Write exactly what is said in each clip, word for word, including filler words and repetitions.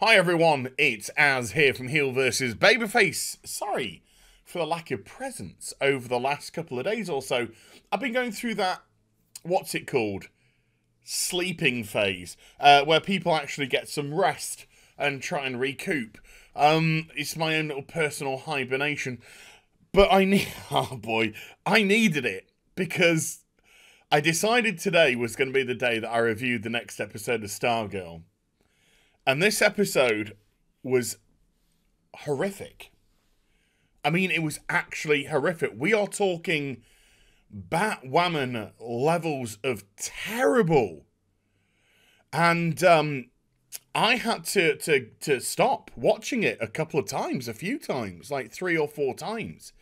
Hi everyone, it's Az here from Heel versus. Babyface. Sorry for the lack of presence over the last couple of days or so. I've been going through that, what's it called, sleeping phase, uh, where people actually get some rest and try and recoup. Um, it's my own little personal hibernation. But I need, oh boy, I needed it because I decided today was going to be the day that I reviewed the next episode of Stargirl. And this episode was horrific. I mean, it was actually horrific. We are talking Batwoman levels of terrible. And um, I had to, to, to stop watching it a couple of times, a few times, like three or four times.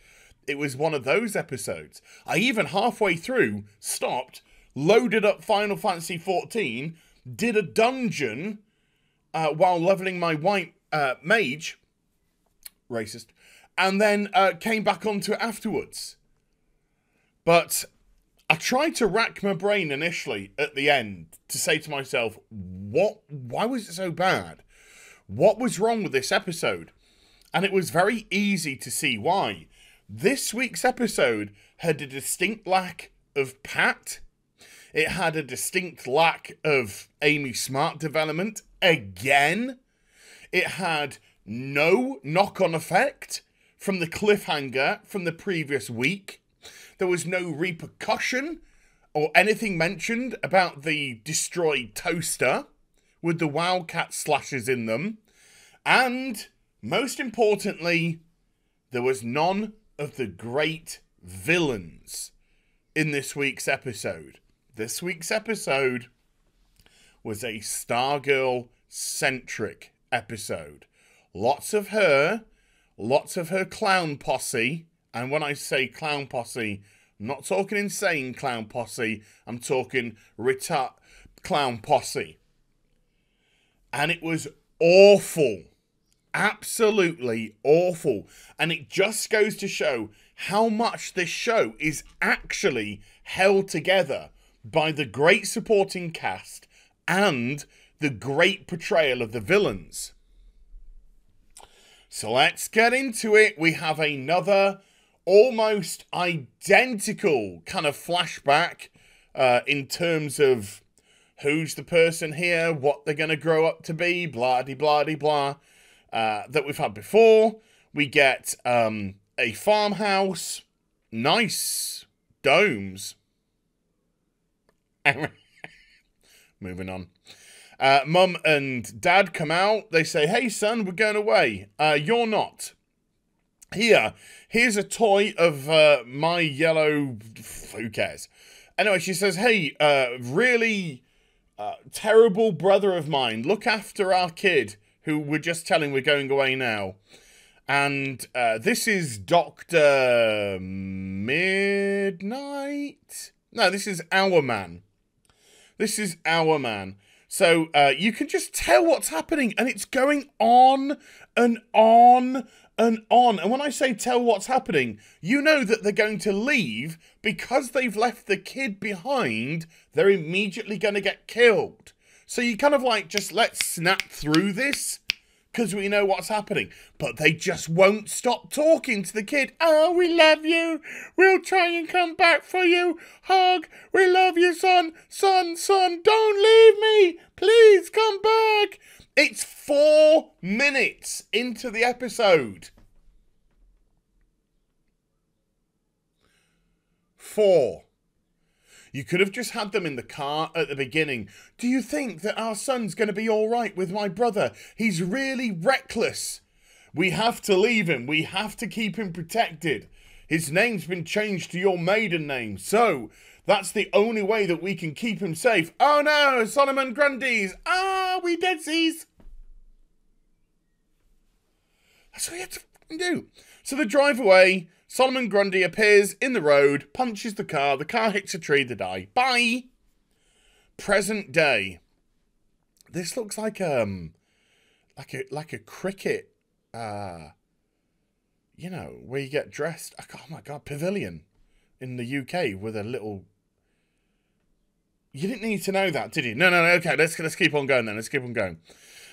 It was one of those episodes. I even halfway through stopped, loaded up Final Fantasy fourteen, did a dungeon... Uh, while leveling my white uh, mage, racist, and then uh, came back onto it afterwards. But I tried to rack my brain initially at the end to say to myself, what? Why was it so bad? What was wrong with this episode? And it was very easy to see why. This week's episode had a distinct lack of Pat. It had a distinct lack of Amy Smart development. Again, it had no knock-on effect from the cliffhanger from the previous week. There was no repercussion or anything mentioned about the destroyed toaster with the wildcat slashes in them. And, most importantly, there was none of the great villains in this week's episode. This week's episode... was a Stargirl-centric episode. Lots of her, lots of her clown posse, and when I say clown posse, I'm not talking insane clown posse, I'm talking retard clown posse. And it was awful. Absolutely awful. And it just goes to show how much this show is actually held together by the great supporting cast and the great portrayal of the villains. So let's get into it. We have another almost identical kind of flashback uh, in terms of who's the person here, what they're going to grow up to be, blah-de-blah-de-blah, uh, that we've had before. We get um, a farmhouse, nice domes. Moving on. Uh, Mum and Dad come out. They say, hey, son, we're going away. Uh, you're not. Here. Here's a toy of uh, my yellow... Who cares? Anyway, she says, hey, uh, really uh, terrible brother of mine. Look after our kid, who we're just telling we're going away now. And uh, this is Doctor Midnight? No, this is Hourman. This is Hourman. So uh, you can just tell what's happening. And it's going on and on and on. And when I say tell what's happening, you know that they're going to leave. Because they've left the kid behind, they're immediately going to get killed. So you kind of like, just let's snap through this. Because we know what's happening. But they just won't stop talking to the kid. Oh, we love you. We'll try and come back for you. Hug. We love you, son. Son, son, don't leave me. Please come back. It's four minutes into the episode. Four. You could have just had them in the car at the beginning. Do you think that our son's going to be all right with my brother? He's really reckless. We have to leave him. We have to keep him protected. His name's been changed to your maiden name. So, that's the only way that we can keep him safe. Oh no, Solomon Grundy's. Ah, we deadsies. That's what you have to fucking do. So they drive away. Solomon Grundy appears in the road, punches the car, the car hits a tree, they die. Bye! Present day. This looks like um like a like a cricket uh you know, where you get dressed. Oh my god, pavilion in the U K with a little... You didn't need to know that, did you? No, no, no, okay, let's let's keep on going then, let's keep on going.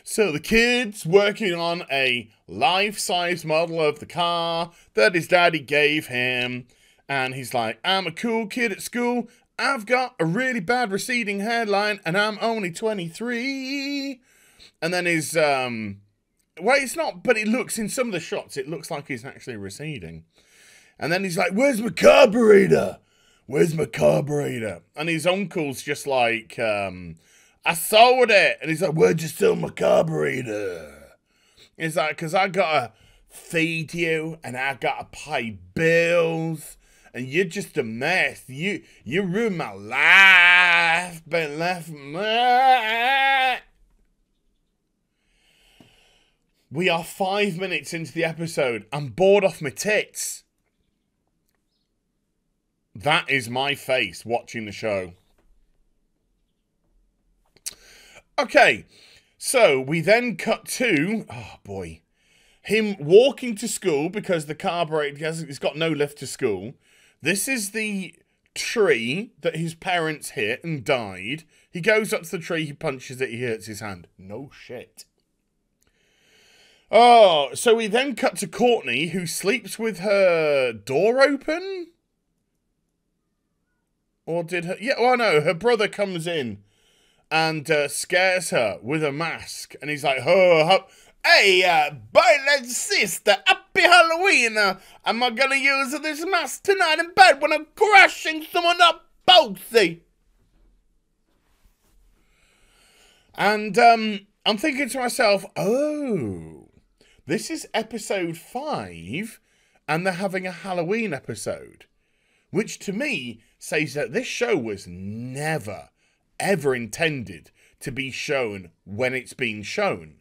So the kid's working on a life-size model of the car that his daddy gave him. And he's like, I'm a cool kid at school. I've got a really bad receding hairline and I'm only twenty-three. And then his, um, well, it's not, but it looks, in some of the shots, it looks like he's actually receding. And then he's like, where's my carburetor? Where's my carburetor? And his uncle's just like, um, I sold it. And he's like, where'd you sell my carburetor? And he's like, because I gotta feed you and I gotta pay bills. And you're just a mess. You you ruined my life, but left me. We are five minutes into the episode. I'm bored off my tits. That is my face watching the show. Okay, so we then cut to, oh boy, him walking to school because the carburetor has, it's got no lift to school. This is the tree that his parents hit and died. He goes up to the tree, he punches it, he hurts his hand. No shit. Oh, so we then cut to Courtney, who sleeps with her door open? Or did her... Yeah, well, no, her brother comes in and uh, scares her with a mask. And he's like, oh, ho, hey, uh, Violet sister, happy Halloween. Uh, am I going to use this mask tonight in bed when I'm crashing someone up, Boatsy? And um, I'm thinking to myself, oh, this is episode five and they're having a Halloween episode. Which to me says that this show was never, ever intended to be shown when it's being shown.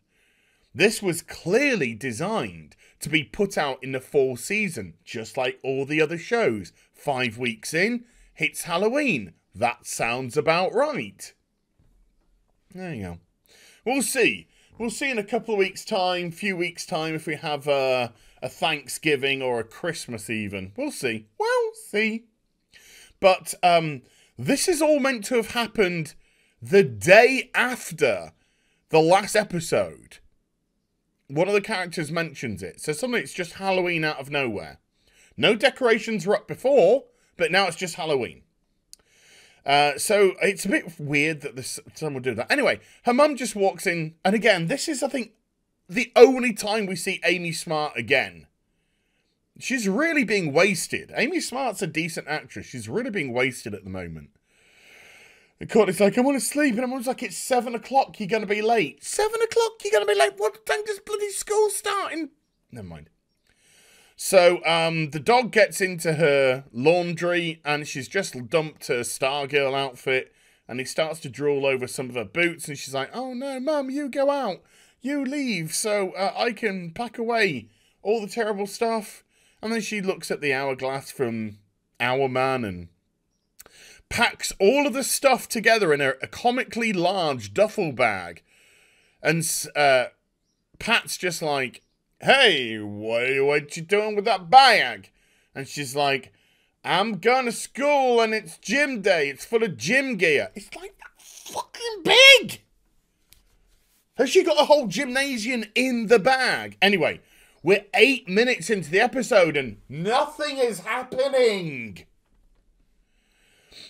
This was clearly designed to be put out in the fall season, just like all the other shows. Five weeks in, hits Halloween. That sounds about right. There you go. We'll see. We'll see in a couple of weeks' time, few weeks' time, if we have a, a Thanksgiving or a Christmas even. We'll see. We'll see. But um, this is all meant to have happened the day after the last episode. One of the characters mentions it. So suddenly it's just Halloween out of nowhere. No decorations were up before, but now it's just Halloween. Uh, so it's a bit weird that this, someone would do that. Anyway, her mum just walks in. And again, this is, I think, the only time we see Amy Smart again. She's really being wasted. Amy Smart's a decent actress. She's really being wasted at the moment. And Courtney's like, I want to sleep. And everyone's like, it's seven o'clock. You're going to be late. Seven o'clock. You're going to be late. What time does bloody school start? In... Never mind. So um, the dog gets into her laundry and she's just dumped her Stargirl outfit. And he starts to drool over some of her boots. And she's like, oh no, Mum, you go out. You leave so uh, I can pack away all the terrible stuff. And then she looks at the hourglass from Hourman and packs all of the stuff together in a, a comically large duffel bag. And uh, Pat's just like, hey, what, what you doing with that bag? And she's like, I'm going to school and it's gym day. It's full of gym gear. It's like that fucking big. Has she got a whole gymnasium in the bag? Anyway. We're eight minutes into the episode and nothing is happening.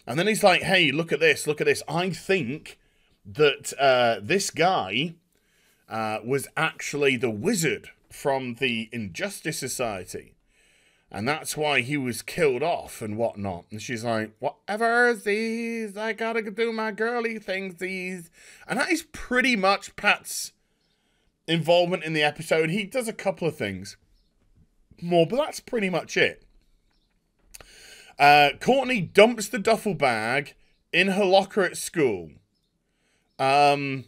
And then he's like, hey, look at this, look at this. I think that uh, this guy uh, was actually the wizard from the Injustice Society. And that's why he was killed off and whatnot. And she's like, whatever these, I gotta do my girly things these. And that is pretty much Pat's involvement in the episode. He does a couple of things more, but that's pretty much it. Uh, Courtney dumps the duffel bag in her locker at school. Um,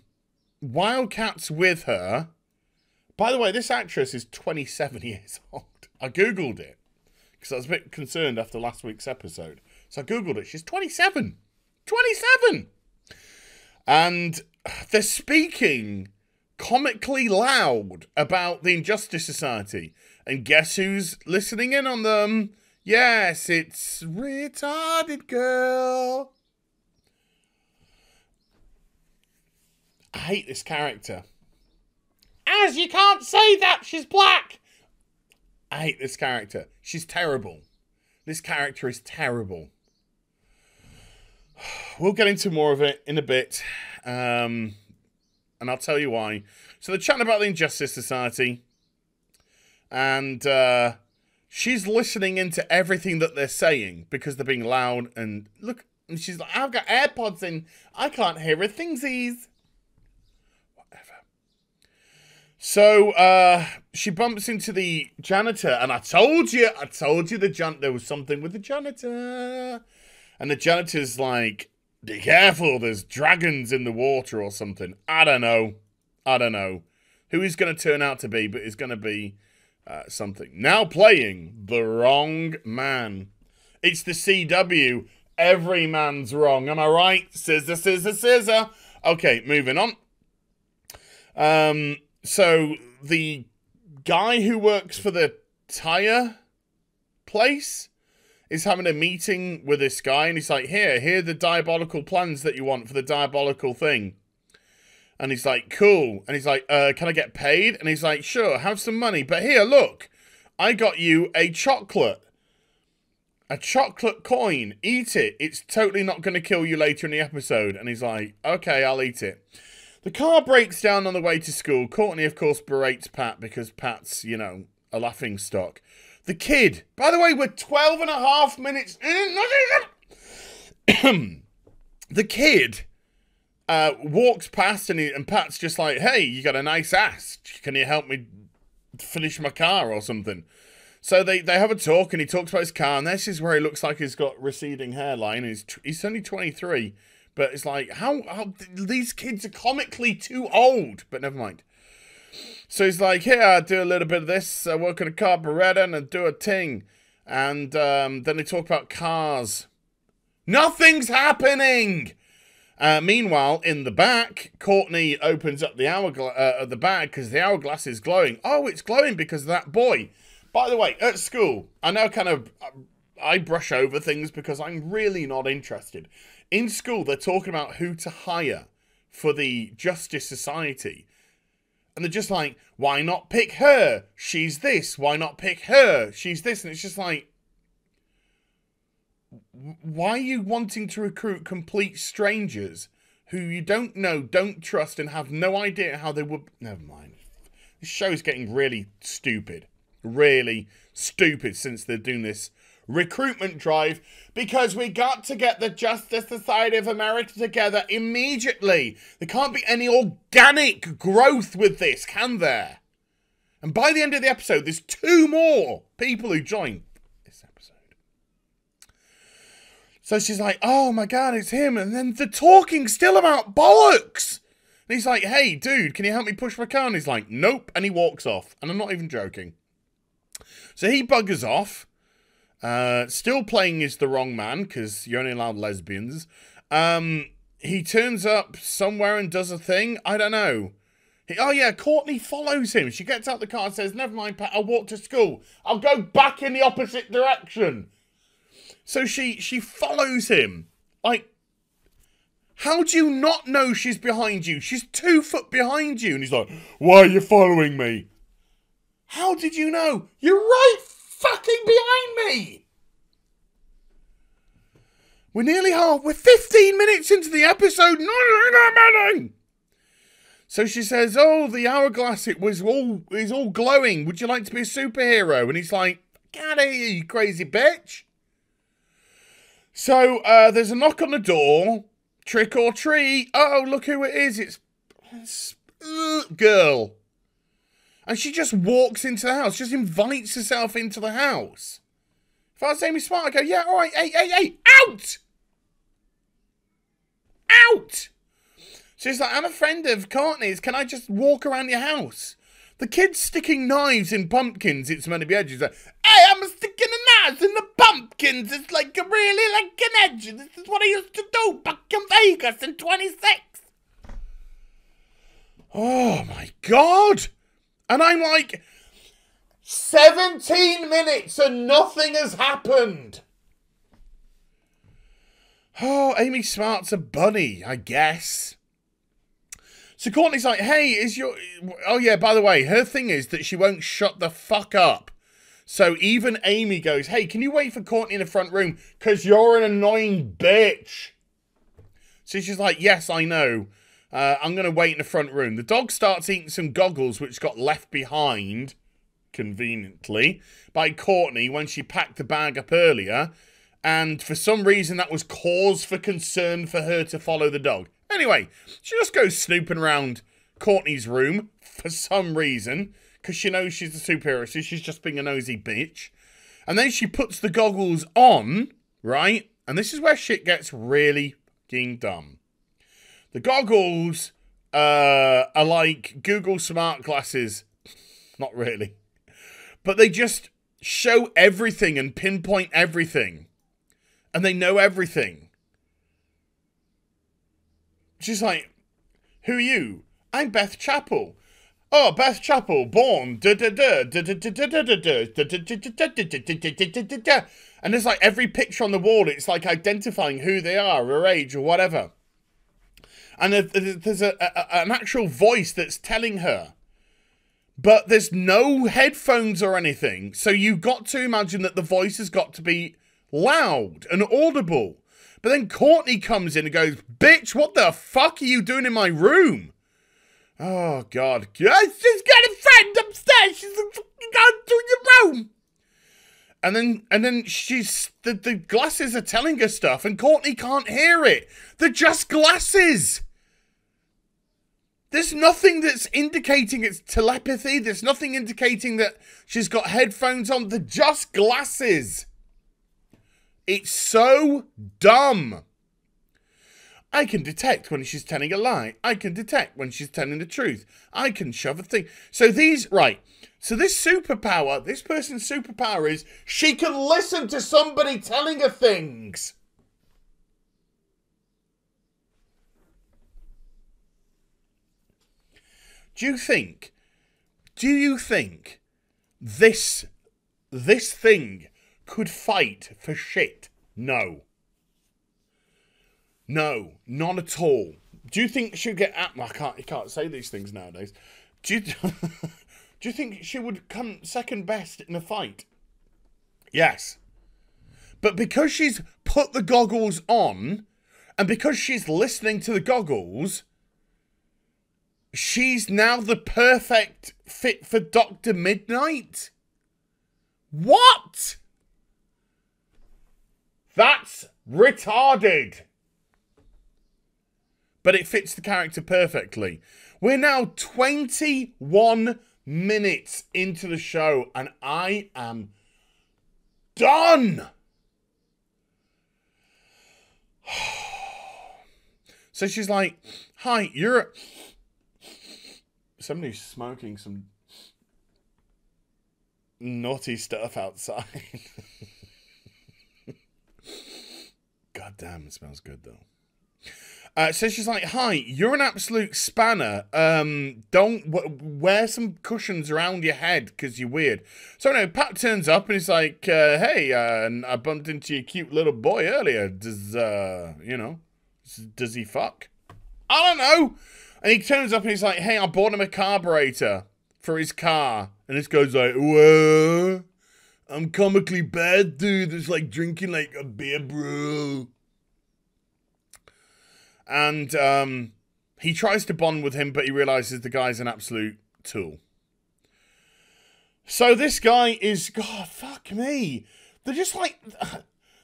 Wildcat's with her. By the way, this actress is twenty-seven years old. I Googled it because I was a bit concerned after last week's episode. So I Googled it. She's twenty-seven. twenty-seven! And they're speaking comically loud about the Injustice Society. And guess who's listening in on them? Yes, it's retarded girl. I hate this character. Liz, you can't say that. She's black. I hate this character. She's terrible. This character is terrible. We'll get into more of it in a bit. Um, and I'll tell you why. So they're chatting about the Injustice Society. And uh, she's listening into everything that they're saying because they're being loud. And look, and she's like, I've got AirPods in. I can't hear a thingsies. So, uh, she bumps into the janitor, and I told you, I told you the jan- there was something with the janitor. And the janitor's like, be careful, there's dragons in the water or something. I don't know. I don't know who he's going to turn out to be, but it's going to be uh, something. Now playing the wrong man. It's the C W. Every man's wrong. Am I right? Scissor, scissor, scissor. Okay, moving on. Um... So, the guy who works for the tire place is having a meeting with this guy. And he's like, here, here are the diabolical plans that you want for the diabolical thing. And he's like, cool. And he's like, uh, can I get paid? And he's like, sure, have some money. But here, look, I got you a chocolate. A chocolate coin. Eat it. It's totally not going to kill you later in the episode. And he's like, okay, I'll eat it. The car breaks down on the way to school. Courtney, of course, berates Pat because Pat's, you know, a laughing stock. The kid. By the way, we're twelve and a half minutes. The kid uh, walks past and, he, and Pat's just like, hey, you got a nice ass. Can you help me finish my car or something? So they, they have a talk and he talks about his car. And this is where he looks like he's got receding hairline. And he's, t he's only twenty-three. But it's like, how, how... These kids are comically too old. But never mind. So he's like, here, I do a little bit of this. I work on a carburetor and I do a ting. And um, then they talk about cars. Nothing's happening! Uh, meanwhile, in the back, Courtney opens up the hourglass, uh, the bag because the hourglass is glowing. Oh, it's glowing because of that boy. By the way, at school, I now kind of... I brush over things because I'm really not interested. In school, they're talking about who to hire for the Justice Society. And they're just like, why not pick her? She's this. Why not pick her? She's this. And it's just like, why are you wanting to recruit complete strangers who you don't know, don't trust, and have no idea how they would... Never mind. This show's getting really stupid. Really stupid since they're doing this recruitment drive, because we got to get the Justice Society of America together immediately. There can't be any organic growth with this, can there? And by the end of the episode, there's two more people who join this episode. So she's like, oh my God, it's him. And then they're talking still about bollocks. And he's like, hey, dude, can you help me push my car? And he's like, nope. And he walks off. And I'm not even joking. So he buggers off. Uh, still playing is the wrong man, because you're only allowed lesbians. Um, he turns up somewhere and does a thing. I don't know. He, oh, yeah, Courtney follows him. She gets out the car and says, never mind, Pat, I'll walk to school. I'll go back in the opposite direction. So she, she follows him. Like, how do you not know she's behind you? She's two foot behind you. And he's like, why are you following me? How did you know? You're right fucking behind me. We're nearly half. We're fifteen minutes into the episode. No, no, no, no. So she says, "Oh, the hourglass. It was all. It's all glowing. Would you like to be a superhero?" And he's like, "Get out of here, you crazy bitch." So uh, there's a knock on the door. Trick or treat. Oh, look who it is. It's, it's uh, girl. And she just walks into the house, just invites herself into the house. If I was Amy Smart, I'd go, yeah, all right, hey, hey, hey, out! Out! She's like, I'm a friend of Courtney's. Can I just walk around your house? The kid's sticking knives in pumpkins. It's meant to be edges. Like, hey, I'm sticking the knives in the pumpkins. It's like a really like an edge. This is what I used to do back in Vegas in twenty-six. Oh, my God. And I'm like, seventeen minutes and nothing has happened. Oh, Amy Smart's a bunny, I guess. So Courtney's like, hey, is your... Oh, yeah, by the way, her thing is that she won't shut the fuck up. So even Amy goes, hey, can you wait for Courtney in the front room? Because you're an annoying bitch. So she's like, yes, I know. Uh, I'm going to wait in the front room. The dog starts eating some goggles, which got left behind, conveniently, by Courtney when she packed the bag up earlier. And for some reason, that was cause for concern for her to follow the dog. Anyway, she just goes snooping around Courtney's room for some reason, because she knows she's a superhero, so she's just being a nosy bitch. And then she puts the goggles on, right? And this is where shit gets really fucking dumb. The goggles uh, are like Google smart glasses. Not really. But they just show everything and pinpoint everything. And they know everything. She's like, who are you? I'm Beth Chappell. Oh, Beth Chappell, born. And there's like every picture on the wall. It's like identifying who they are, their age or whatever. And there's a, a, an actual voice that's telling her. But there's no headphones or anything. So you've got to imagine that the voice has got to be loud and audible. But then Courtney comes in and goes, bitch, what the fuck are you doing in my room? Oh, God. She's got a friend upstairs. She's going to your room. And then, and then she's, the, the glasses are telling her stuff and Courtney can't hear it. They're just glasses. There's nothing that's indicating it's telepathy. There's nothing indicating that she's got headphones on. They're just glasses. It's so dumb. I can detect when she's telling a lie. I can detect when she's telling the truth. I can shove a thing. So these, right. So this superpower, this person's superpower is she can listen to somebody telling her things. Do you think, do you think this, this thing could fight for shit? No. No, not at all. Do you think she'd get at... I can't, you can't say these things nowadays. Do you, do you think she would come second best in a fight? Yes. But because she's put the goggles on, and because she's listening to the goggles, she's now the perfect fit for Doctor Midnight? What? That's retarded. But it fits the character perfectly. We're now twenty-one minutes into the show and I am done. So she's like, hi, you're a... Somebody's smoking some naughty stuff outside. God damn, it smells good though. Uh, so she's like, hi, you're an absolute spanner. Um, don't w wear some cushions around your head because you're weird. So, no, Pat turns up and he's like, uh, hey, uh, and I bumped into your cute little boy earlier. Does, uh, you know, does he fuck? I don't know. And he turns up and he's like, hey, I bought him a carburetor for his car. And this guy's like, whoa, I'm comically bad, dude. It's like drinking like a beer brew. And um, he tries to bond with him, but he realizes the guy's an absolute tool. So this guy is, God, fuck me. They're just like,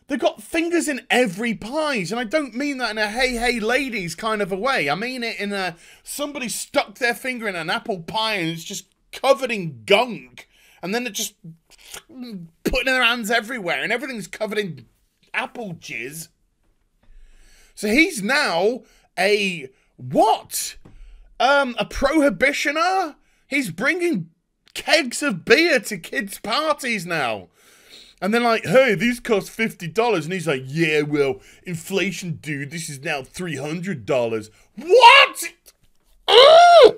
they've got fingers in every pies. And I don't mean that in a hey, hey, ladies kind of a way. I mean it in a, somebody stuck their finger in an apple pie and it's just covered in gunk. And then they're just putting their hands everywhere and everything's covered in apple jizz. So he's now a, what? Um, a prohibitioner? He's bringing kegs of beer to kids' parties now. And they're like, hey, these cost fifty dollars. And he's like, yeah, well, inflation, dude, this is now three hundred dollars. What? Oh!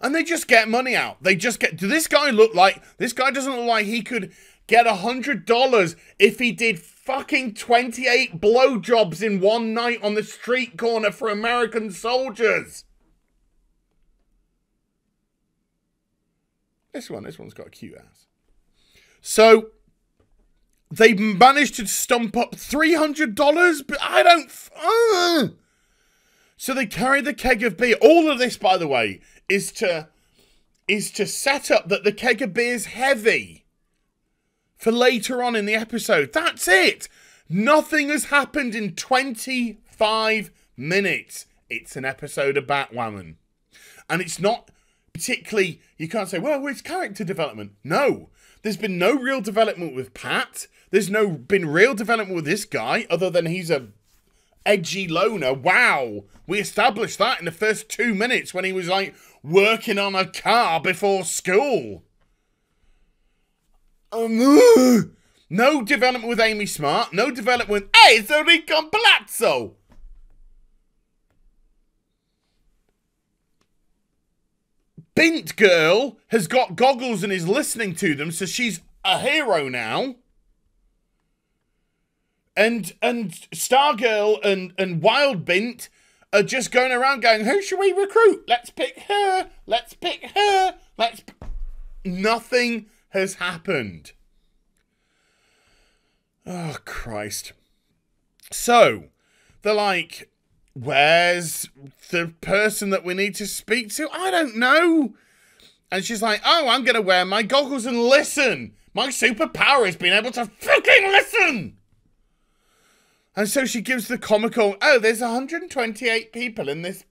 And they just get money out. They just get, do this guy look like, this guy doesn't look like he could get one hundred dollars if he did fucking twenty-eight blowjobs in one night on the street corner for American soldiers. This one, this one's got a cute ass. So, they managed to stump up three hundred dollars, but I don't... F uh. So they carried the keg of beer. All of this, by the way, is to, is to set up that the keg of beer is heavy for later on in the episode. That's it. Nothing has happened in twenty-five minutes. It's an episode of Batwoman. And it's not particularly... You can't say, well, it's character development. No. There's been no real development with Pat. There's no been real development with this guy, other than he's a edgy loner. Wow. We established that in the first two minutes when he was, like, working on a car before school. Um, uh, no development with Amy Smart. No development with... Hey, it's Enrico Palazzo! Bint girl has got goggles and is listening to them, so she's a hero now. And and Stargirl and, and Wild Bint are just going around going, who should we recruit? Let's pick her. Let's pick her. Let's... Nothing has happened. Oh, Christ. So, they're like... Where's the person that we need to speak to? I don't know. And she's like, oh, I'm going to wear my goggles and listen. My superpower is being able to fucking listen. And so she gives the comical, oh, there's one hundred twenty-eight people in this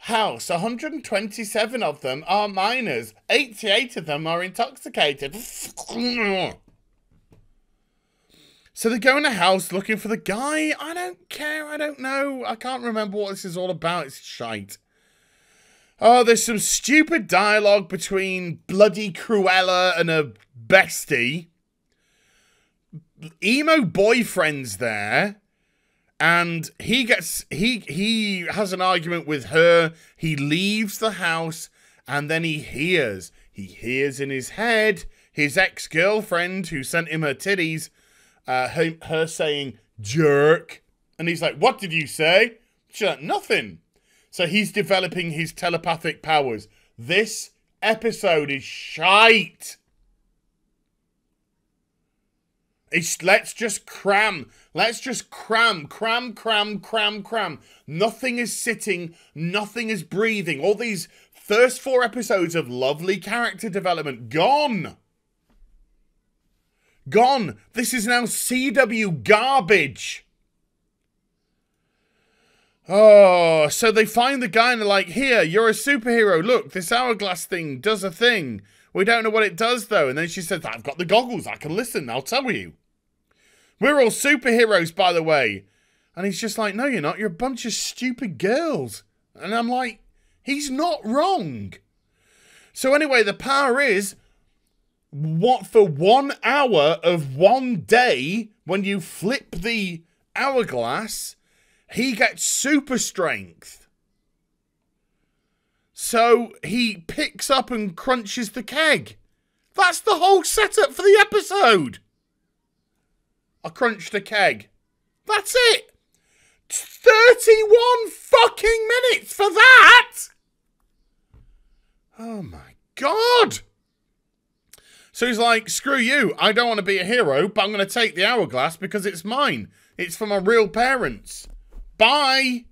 house. one hundred twenty-seven of them are minors. eighty-eight of them are intoxicated. So they go in a house looking for the guy. I don't care. I don't know. I can't remember what this is all about. It's shite. Oh, there's some stupid dialogue between bloody Cruella and her bestie. Emo boyfriend's there. And he gets... He, he has an argument with her. He leaves the house. And then he hears. He hears in his head his ex-girlfriend who sent him her titties... Uh, her, her saying, jerk. And he's like, what did you say? She's like, nothing. So he's developing his telepathic powers. This episode is shite. It's, let's just cram. Let's just cram, cram, cram, cram, cram. Nothing is sitting. Nothing is breathing. All these first four episodes of lovely character development, gone. Gone. This is now C W garbage. Oh, so they find the guy and they're like, here, you're a superhero. Look, this hourglass thing does a thing. We don't know what it does, though. And then she says, I've got the goggles. I can listen. I'll tell you. We're all superheroes, by the way. And he's just like, no, you're not. You're a bunch of stupid girls. And I'm like, he's not wrong. So anyway, the power is... What for one hour of one day, when you flip the hourglass, he gets super strength. So he picks up and crunches the keg. That's the whole setup for the episode. I crunched the keg. That's it. thirty-one fucking minutes for that. Oh my God. So he's like, screw you, I don't want to be a hero, but I'm going to take the hourglass because it's mine. It's for my real parents. Bye!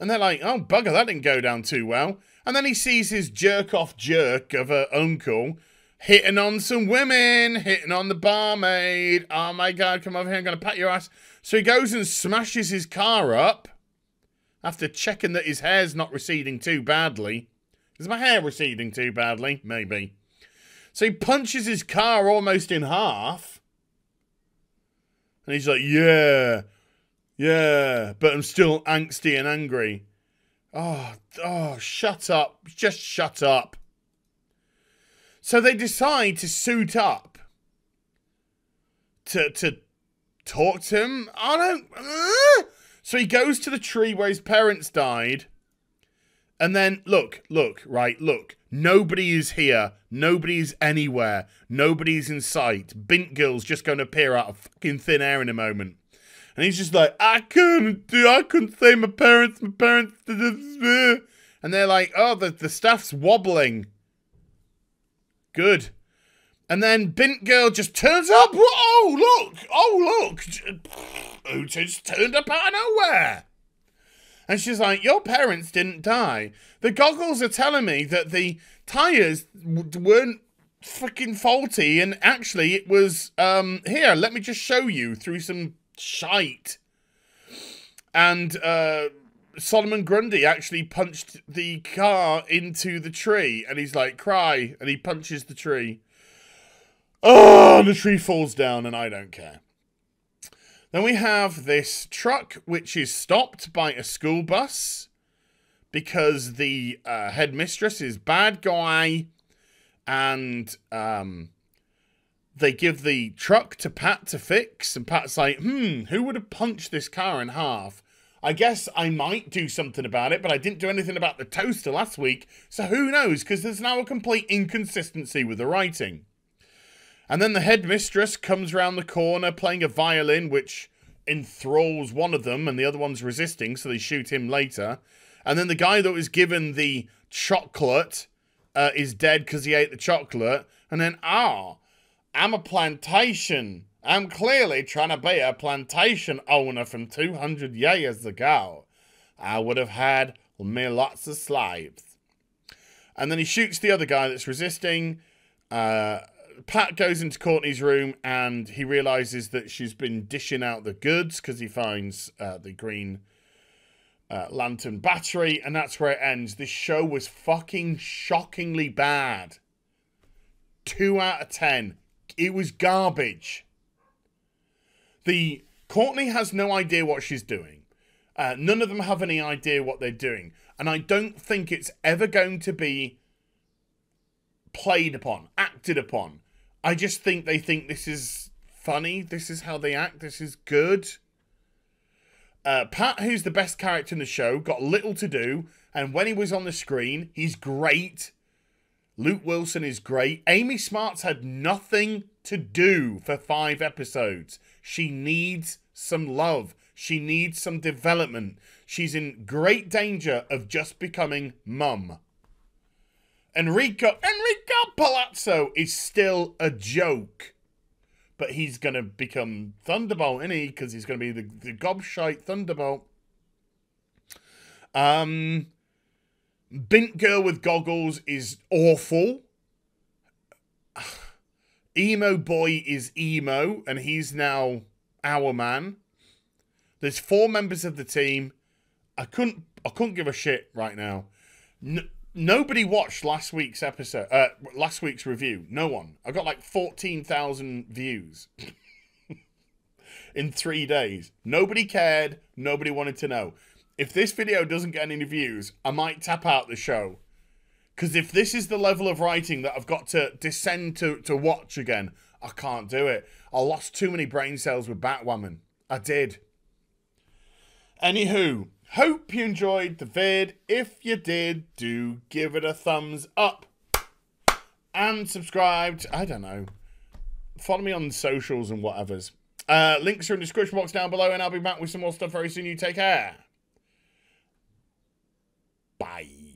And they're like, oh, bugger, that didn't go down too well. And then he sees his jerk-off jerk of her uncle hitting on some women, hitting on the barmaid. Oh, my God, come over here, I'm going to pat your ass. So he goes and smashes his car up after checking that his hair's not receding too badly. Is my hair receding too badly? Maybe. So he punches his car almost in half. And he's like, yeah, yeah, but I'm still angsty and angry. Oh, oh, shut up. Just shut up. So they decide to suit up. To, to talk to him. I don't... Uh. So he goes to the tree where his parents died. And then, look, look, right, look. Nobody is here. Nobody's anywhere. Nobody's in sight. Bint Girl's just going to appear out of fucking thin air in a moment. And he's just like, I couldn't do, I couldn't say my parents, my parents. And they're like, oh, the, the staff's wobbling. Good. And then Bint Girl just turns up. Oh, look. Oh, look. Who just turned up out of nowhere? And she's like, your parents didn't die. The goggles are telling me that the tires weren't fucking faulty. And actually it was, um, here, let me just show you through some shite. And uh, Solomon Grundy actually punched the car into the tree. And he's like, cry. And he punches the tree. Oh, and the tree falls down and I don't care. Then we have this truck, which is stopped by a school bus because the uh, headmistress is bad guy, and um, they give the truck to Pat to fix, and Pat's like, hmm, who would have punched this car in half? I guess I might do something about it, but I didn't do anything about the toaster last week, so who knows, because there's now a complete inconsistency with the writing. And then the headmistress comes round the corner playing a violin, which enthralls one of them, and the other one's resisting, so they shoot him later. And then the guy that was given the chocolate uh, is dead because he ate the chocolate. And then, ah, oh, I'm a plantation. I'm clearly trying to be a plantation owner from two hundred years ago. I would have had me lots of slaves. And then he shoots the other guy that's resisting. Uh... Pat goes into Courtney's room and he realizes that she's been dishing out the goods because he finds uh, the green uh, lantern battery, and that's where it ends. This show was fucking shockingly bad. Two out of ten. It was garbage. The Courtney has no idea what she's doing. Uh, none of them have any idea what they're doing. And I don't think it's ever going to be played upon, acted upon. I just think they think this is funny. This is how they act. This is good. Uh, Pat, who's the best character in the show, got little to do. And when he was on the screen, he's great. Luke Wilson is great. Amy Smart's had nothing to do for five episodes. She needs some love. She needs some development. She's in great danger of just becoming mum. Enrico, Enrico Palazzo is still a joke. But he's going to become Thunderbolt, isn't he? Because he's going to be the, the gobshite Thunderbolt. Um, Bint Girl with goggles is awful. Emo Boy is emo, and he's now Hourman. There's four members of the team. I couldn't, I couldn't give a shit right now. No, nobody watched last week's episode, uh, last week's review. No one. I got like fourteen thousand views in three days. Nobody cared. Nobody wanted to know. If this video doesn't get any views, I might tap out the show. Because if this is the level of writing that I've got to descend to, to watch again, I can't do it. I lost too many brain cells with Batwoman. I did. Anywho. Hope you enjoyed the vid. If you did, do give it a thumbs up. And subscribe to, I don't know. Follow me on socials and whatevers. Uh, links are in the description box down below, and I'll be back with some more stuff very soon. You take care. Bye.